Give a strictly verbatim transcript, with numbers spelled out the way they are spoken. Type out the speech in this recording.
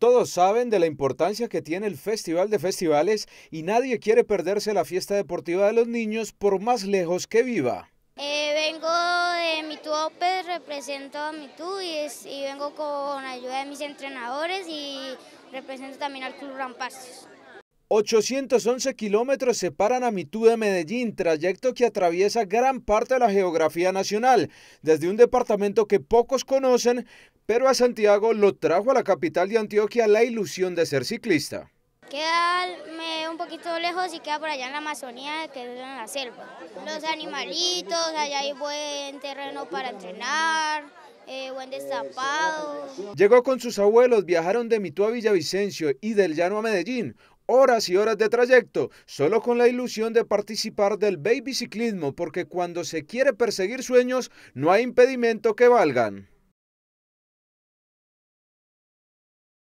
Todos saben de la importancia que tiene el Festival de Festivales y nadie quiere perderse la fiesta deportiva de los niños por más lejos que viva. Eh, vengo de Mitú, represento a Mitú y, es, y vengo con ayuda de mis entrenadores y represento también al Club Rampasos. ochocientos once kilómetros separan a Mitú de Medellín, trayecto que atraviesa gran parte de la geografía nacional, desde un departamento que pocos conocen, pero a Santiago lo trajo a la capital de Antioquia la ilusión de ser ciclista. Queda un poquito lejos y queda por allá en la Amazonía, que es en la selva. Los animalitos, allá hay buen terreno para entrenar. Eh, buen destapado. Llegó con sus abuelos, viajaron de Mitú a Villavicencio y del Llano a Medellín, horas y horas de trayecto, solo con la ilusión de participar del BabyCiclismo, porque cuando se quiere perseguir sueños no hay impedimento que valgan.